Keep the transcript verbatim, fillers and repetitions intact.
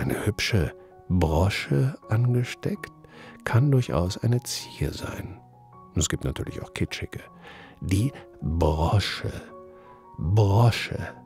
Eine hübsche Brosche angesteckt kann durchaus eine Zier sein. Es gibt natürlich auch kitschige. Die Brosche. Brosche.